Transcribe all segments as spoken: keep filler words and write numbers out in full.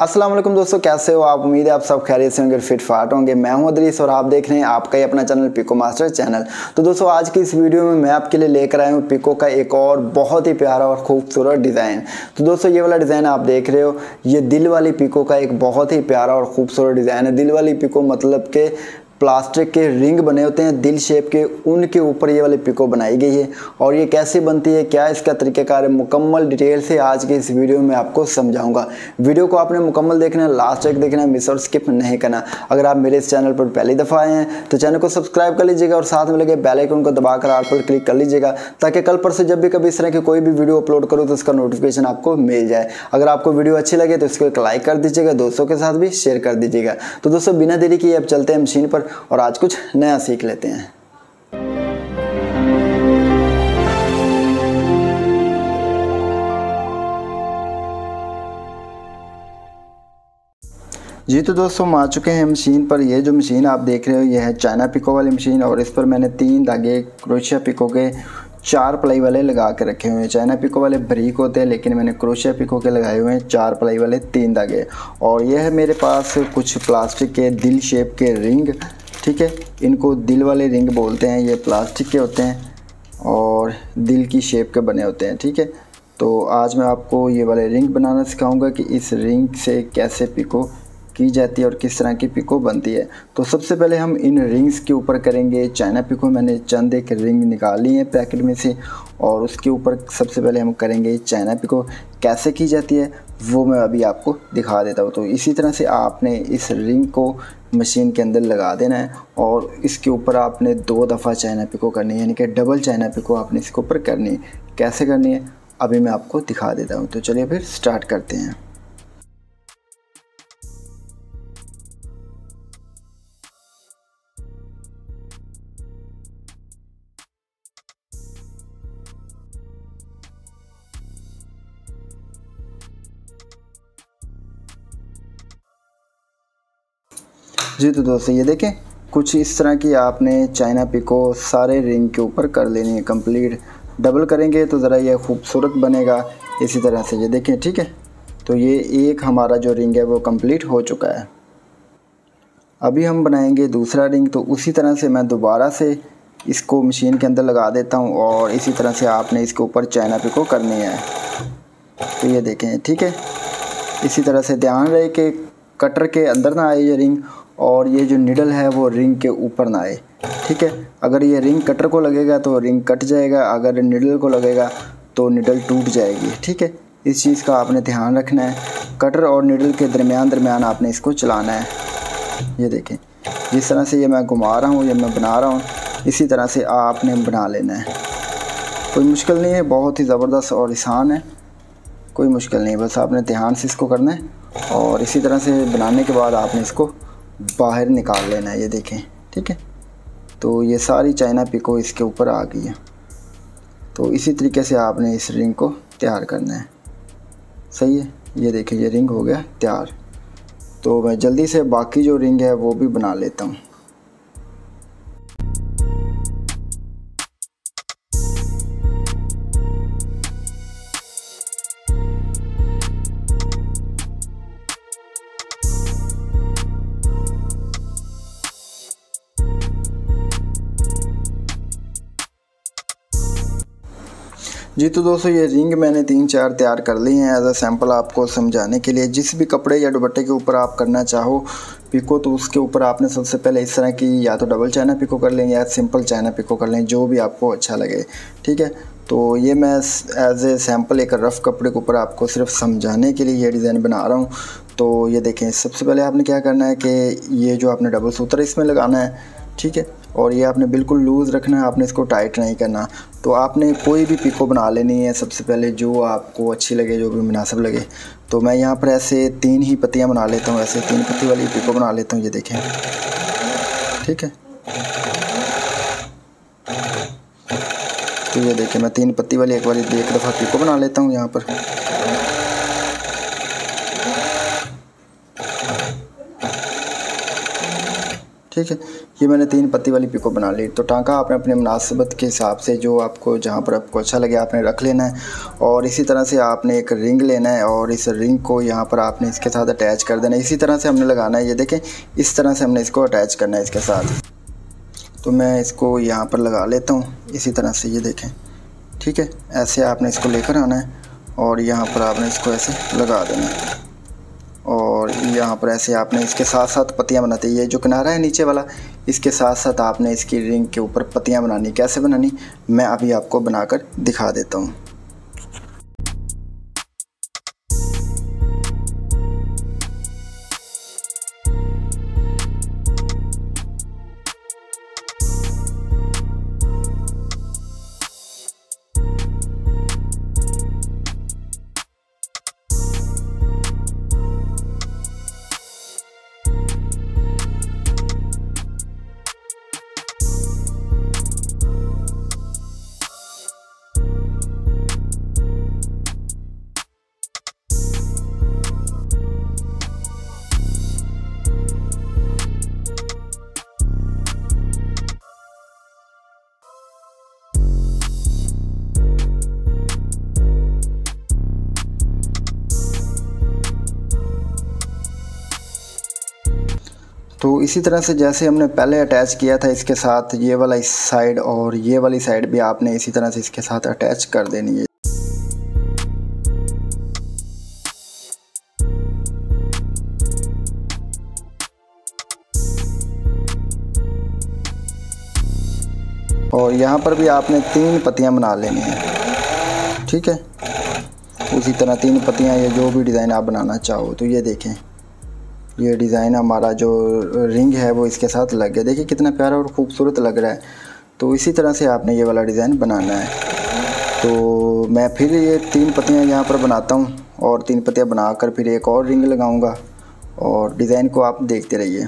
अस्सलाम वालेकुम दोस्तों, कैसे हो आप? उम्मीद है आप सब खैरियत से होंगे, फिट फाट होंगे। मैं हूं इद्रीस और आप देख रहे हैं आपका ही अपना चैनल पिको मास्टर चैनल। तो दोस्तों आज की इस वीडियो में मैं आपके लिए लेकर आया हूं पिको का एक और बहुत ही प्यारा और खूबसूरत डिज़ाइन। तो दोस्तों ये वाला डिज़ाइन आप देख रहे हो, ये दिल वाली पिको का एक बहुत ही प्यारा और खूबसूरत डिज़ाइन है। दिल वाली पिको मतलब के प्लास्टिक के रिंग बने होते हैं दिल शेप के, उनके ऊपर ये वाली पिको बनाई गई है। और ये कैसे बनती है, क्या इसका तरीक़ाकार है, मुकम्मल डिटेल से आज के इस वीडियो में आपको समझाऊंगा। वीडियो को आपने मुकम्मल देखना है, लास्ट तक देखना है, मिस और स्किप नहीं करना। अगर आप मेरे इस चैनल पर पहली दफ़ा आए हैं तो चैनल को सब्सक्राइब कर लीजिएगा और साथ में लगे बेल आइकन को दबाकर ऑल पर क्लिक कर लीजिएगा, ताकि कल पर से जब भी कभी इस तरह की कोई भी वीडियो अपलोड करूँ तो उसका नोटिफिकेशन आपको मिल जाए। अगर आपको वीडियो अच्छी लगे तो इसको एक लाइक कर दीजिएगा, दोस्तों के साथ भी शेयर कर दीजिएगा। तो दोस्तों बिना देरी किए अब चलते हैं मशीन पर और आज कुछ नया सीख लेते हैं। जी तो दोस्तों हम आ चुके हैं मशीन पर। ये जो मशीन आप देख रहे हो ये है चाइना पिको वाली मशीन, और इस पर मैंने तीन धागे क्रोशिया पिको के चार प्लाई वाले लगा के रखे हुए हैं। चाइना पिको वाले बारीक होते हैं, लेकिन मैंने क्रोशिया पिको के लगाए हुए हैं चार प्लाई वाले तीन धागे। और यह है मेरे पास कुछ प्लास्टिक के दिल शेप के रिंग, ठीक है, इनको दिल वाले रिंग बोलते हैं। ये प्लास्टिक के होते हैं और दिल की शेप के बने होते हैं, ठीक है। तो आज मैं आपको ये वाले रिंग बनाना सिखाऊंगा कि इस रिंग से कैसे पिको की जाती है और किस तरह की पिको बनती है। तो सबसे पहले हम इन रिंग्स के ऊपर करेंगे चाइना पिको। मैंने चंद एक रिंग निकाली है पैकेट में से और उसके ऊपर सबसे पहले हम करेंगे चाइना पिको। कैसे की जाती है वो मैं अभी आपको दिखा देता हूँ। तो इसी तरह से आपने इस रिंग को मशीन के अंदर लगा देना है और इसके ऊपर आपने दो दफ़ा चाइना पिको करनी है, यानी कि डबल चाइना पिको आपने इसके ऊपर करनी है। कैसे करनी है अभी मैं आपको दिखा देता हूँ। तो चलिए फिर स्टार्ट करते हैं। जी तो दोस्तों ये देखें कुछ इस तरह की आपने चाइना पिको सारे रिंग के ऊपर कर लेनी है कंप्लीट। डबल करेंगे तो ज़रा ये खूबसूरत बनेगा इसी तरह से, ये देखें, ठीक है। तो ये एक हमारा जो रिंग है वो कंप्लीट हो चुका है। अभी हम बनाएंगे दूसरा रिंग। तो उसी तरह से मैं दोबारा से इसको मशीन के अंदर लगा देता हूँ और इसी तरह से आपने इसके ऊपर चाइना पिको करनी है। तो ये देखें, ठीक है। इसी तरह से ध्यान रहे कि कटर के अंदर ना आए ये रिंग और ये जो निडल है वो रिंग के ऊपर ना आए, ठीक है। अगर ये रिंग कटर को लगेगा तो रिंग कट जाएगा, अगर निडल को लगेगा तो निडल टूट जाएगी, ठीक है। इस चीज़ का आपने ध्यान रखना है। कटर और निडल के दरमियान दरमियान आपने इसको चलाना है। ये देखें जिस तरह से ये मैं घुमा रहा हूँ, ये मैं बना रहा हूँ, इसी तरह से आपने बना लेना है। कोई मुश्किल नहीं है, बहुत ही ज़बरदस्त और आसान है, कोई मुश्किल नहीं, बस आपने ध्यान से इसको करना है। और इसी तरह से बनाने के बाद आपने इसको बाहर निकाल लेना है, ये देखें, ठीक है। तो ये सारी चाइना पिको इसके ऊपर आ गई है। तो इसी तरीके से आपने इस रिंग को तैयार करना है, सही है। ये देखें ये रिंग हो गया तैयार। तो मैं जल्दी से बाकी जो रिंग है वो भी बना लेता हूँ। जी तो दोस्तों ये रिंग मैंने तीन चार तैयार कर ली हैं एज अ सैम्पल आपको समझाने के लिए। जिस भी कपड़े या दुपट्टे के ऊपर आप करना चाहो पिको तो उसके ऊपर आपने सबसे पहले इस तरह की या तो डबल चाइना पिको कर लें या सिंपल चाइना पिको कर लें, जो भी आपको अच्छा लगे, ठीक है। तो ये मैं एज ए सैम्पल एक रफ़ कपड़े के ऊपर आपको सिर्फ समझाने के लिए ये डिज़ाइन बना रहा हूँ। तो ये देखें सबसे पहले आपने क्या करना है कि ये जो आपने डबल सूत्र इसमें लगाना है, ठीक है, और ये आपने बिल्कुल लूज़ रखना है, आपने इसको टाइट नहीं करना। तो आपने कोई भी पिको बना लेनी है सबसे पहले जो आपको अच्छी लगे, जो भी मुनासिब लगे। तो मैं यहाँ पर ऐसे तीन ही पत्तियाँ बना लेता हूँ, ऐसे तीन पत्ती वाली पिको बना लेता हूँ, ये देखें, ठीक है। तो ये देखें मैं तीन पत्ती वाली एक वाली एक दफ़ा पिको बना लेता हूँ यहाँ पर। ठीक है। ये मैंने तीन पत्ती वाली पिको बना ली। तो टाँका आपने अपने मुनासिबत के हिसाब से जो आपको जहाँ पर आपको अच्छा लगे आपने रख लेना है। और इसी तरह से आपने एक रिंग लेना है और इस रिंग को यहाँ पर आपने इसके साथ अटैच कर देना है। इसी तरह से हमने लगाना है, ये देखें इस तरह से हमने इसको अटैच करना है इसके साथ। तो मैं इसको यहाँ पर लगा लेता हूँ इसी तरह से, ये देखें ठीक है। ऐसे आपने इसको लेकर आना है और यहाँ पर आपने इसको ऐसे लगा देना है और यहाँ पर ऐसे आपने इसके साथ साथ पत्तियाँ बनाते हैं। ये जो किनारा है नीचे वाला, इसके साथ साथ आपने इसकी रिंग के ऊपर पत्तियाँ बनानी। कैसे बनानी मैं अभी आपको बनाकर दिखा देता हूँ। तो इसी तरह से जैसे हमने पहले अटैच किया था इसके साथ, ये वाला इस साइड और ये वाली साइड भी आपने इसी तरह से इसके साथ अटैच कर देनी है। और यहाँ पर भी आपने तीन पत्तियाँ बना लेनी हैं, ठीक है। उसी तरह तीन पत्तियाँ या जो भी डिज़ाइन आप बनाना चाहो। तो ये देखें ये डिज़ाइन हमारा जो रिंग है वो इसके साथ लग गया। देखिए कितना प्यारा और ख़ूबसूरत लग रहा है। तो इसी तरह से आपने ये वाला डिज़ाइन बनाना है। तो मैं फिर ये तीन पत्तियाँ यहाँ पर बनाता हूँ और तीन पत्तियाँ बनाकर फिर एक और रिंग लगाऊँगा और डिज़ाइन को आप देखते रहिए।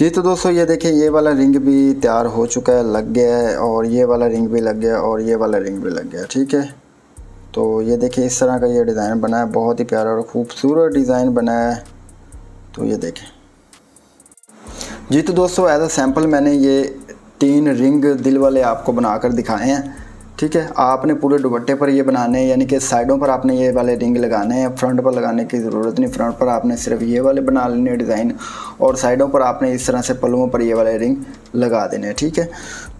जी तो दोस्तों ये देखें ये वाला रिंग भी तैयार हो चुका है, लग गया है और ये वाला रिंग भी लग गया और ये वाला रिंग भी लग गया, ठीक है। तो ये देखिए इस तरह का ये डिज़ाइन बना है, बहुत ही प्यारा और ख़ूबसूरत डिज़ाइन बना है। तो ये देखें जी तो दोस्तों एज अ सैम्पल मैंने ये तीन रिंग दिल वाले आपको बना कर दिखाए हैं, ठीक है। आपने पूरे दुपट्टे पर ये बनाने हैं, यानी कि साइडों पर आपने ये वाले रिंग लगाने हैं। फ्रंट पर लगाने की ज़रूरत नहीं, फ्रंट पर आपने सिर्फ ये वाले बना लेने डिज़ाइन और साइडों पर आपने इस तरह से पल्लुओं पर ये वाले रिंग लगा देने, ठीक है।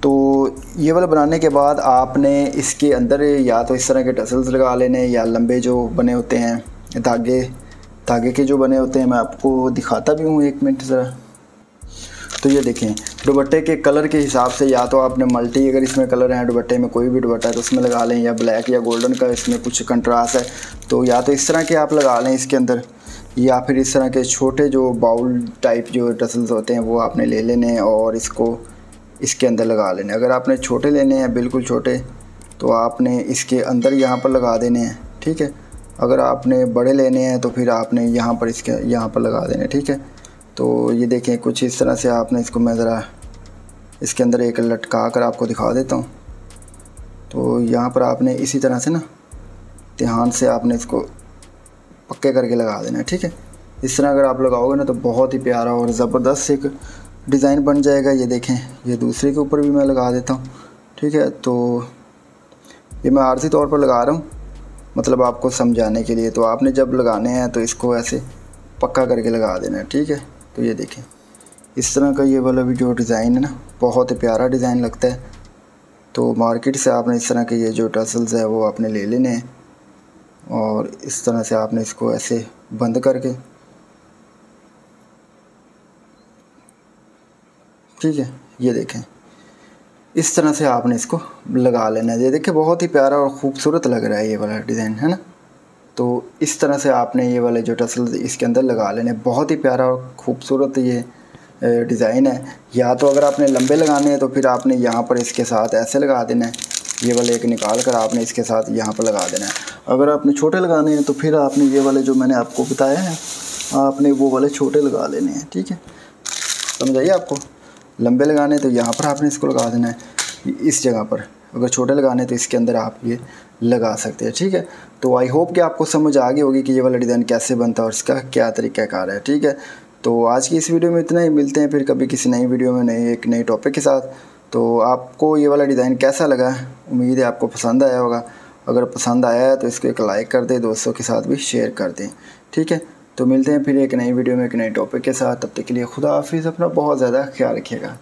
तो ये वाले बनाने के बाद आपने इसके अंदर या तो इस तरह के टसल्स लगा लेने या लंबे जो बने होते हैं धागे धागे के जो बने होते हैं, मैं आपको दिखाता भी हूँ एक मिनट ज़रा। तो ये देखें दुपट्टे के कलर के हिसाब से या तो आपने मल्टी अगर इसमें कलर है दुपट्टे में, कोई भी दुपट्टा है तो उसमें लगा लें, या ब्लैक या गोल्डन का इसमें कुछ कंट्रास्ट है तो या तो इस तरह के आप लगा लें इसके अंदर, या फिर इस तरह के छोटे जो बाउल टाइप जो टसल्स होते हैं वो आपने ले लेने और इसको इसके अंदर लगा लेने। अगर आपने छोटे लेने हैं बिल्कुल छोटे तो आपने इसके अंदर यहाँ पर लगा देने हैं, ठीक है। अगर आपने बड़े लेने हैं तो फिर आपने यहाँ पर इसके यहाँ पर लगा देने, ठीक है। तो ये देखें कुछ इस तरह से आपने इसको, मैं ज़रा इसके अंदर एक लटका कर आपको दिखा देता हूँ। तो यहाँ पर आपने इसी तरह से ना ध्यान से आपने इसको पक्के करके लगा देना, ठीक है। इस तरह अगर आप लगाओगे ना तो बहुत ही प्यारा और ज़बरदस्त एक डिज़ाइन बन जाएगा। ये देखें, ये दूसरे के ऊपर भी मैं लगा देता हूँ, ठीक है। तो ये मैं आर्जी तौर पर लगा रहा हूँ, मतलब आपको समझाने के लिए। तो आपने जब लगाने हैं तो इसको ऐसे पक्का करके लगा देना है, ठीक है। तो ये देखें इस तरह का ये वाला भी जो डिज़ाइन है ना, बहुत ही प्यारा डिज़ाइन लगता है। तो मार्केट से आपने इस तरह के ये जो टसल्स है वो आपने ले लेने हैं और इस तरह से आपने इसको ऐसे बंद करके, ठीक है, ये देखें इस तरह से आपने इसको लगा लेना है। ये देखिए बहुत ही प्यारा और ख़ूबसूरत लग रहा है ये वाला डिज़ाइन, है ना। तो इस तरह से आपने ये वाले जो टसल्स इसके अंदर लगा लेने, बहुत ही प्यारा और ख़ूबसूरत ये डिज़ाइन है। या तो अगर आपने लंबे लगाने हैं तो फिर आपने यहाँ पर इसके साथ ऐसे लगा देना है, ये वाले एक निकाल कर आपने इसके साथ यहाँ पर लगा देना है। अगर आपने छोटे लगाने हैं तो फिर आपने ये वाले जो मैंने आपको बताया है आपने वो वाले छोटे लगा लेने हैं, ठीक है, समझ आइए आपको। लंबे लगाने तो यहाँ पर आपने इसको लगा देना है इस जगह पर, अगर छोटे लगाने तो इसके अंदर आप ये लगा सकते हैं, ठीक है। तो आई होप कि आपको समझ आ गई होगी कि ये वाला डिज़ाइन कैसे बनता है और इसका क्या तरीक़ाकार है, ठीक है। तो आज की इस वीडियो में इतना ही, मिलते हैं फिर कभी किसी नई वीडियो में नए एक नए टॉपिक के साथ। तो आपको ये वाला डिज़ाइन कैसा लगा, उम्मीद है आपको पसंद आया होगा। अगर पसंद आया है तो इसको एक लाइक कर दें, दोस्तों के साथ भी शेयर कर दें, ठीक है। तो मिलते हैं फिर एक नई वीडियो में एक नए टॉपिक के साथ, तब तक के लिए खुदा हाफिज़, अपना बहुत ज़्यादा ख्याल रखिएगा।